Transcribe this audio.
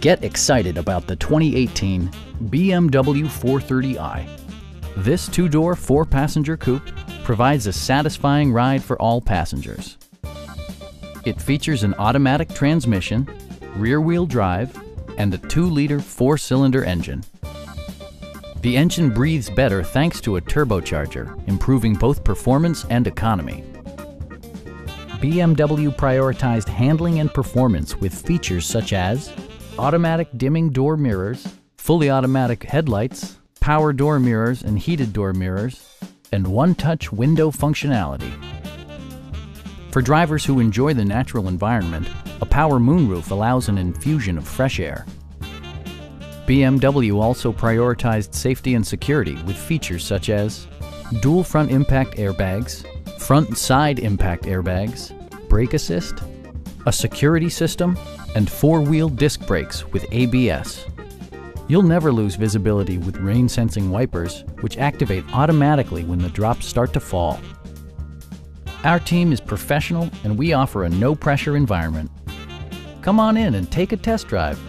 Get excited about the 2018 BMW 430i. This two-door, four-passenger coupe provides a satisfying ride for all passengers. It features an automatic transmission, rear-wheel drive, and a 2-liter four-cylinder engine. The engine breathes better thanks to a turbocharger, improving both performance and economy. BMW prioritized handling and performance with features such as automatic dimming door mirrors, fully automatic headlights, power door mirrors and heated door mirrors, and one-touch window functionality. For drivers who enjoy the natural environment, a power moonroof allows an infusion of fresh air. BMW also prioritized safety and security with features such as dual front impact airbags, front and side impact airbags, brake assist, a security system, and four-wheel disc brakes with ABS. You'll never lose visibility with rain-sensing wipers, which activate automatically when the drops start to fall. Our team is professional and we offer a no-pressure environment. Come on in and take a test drive.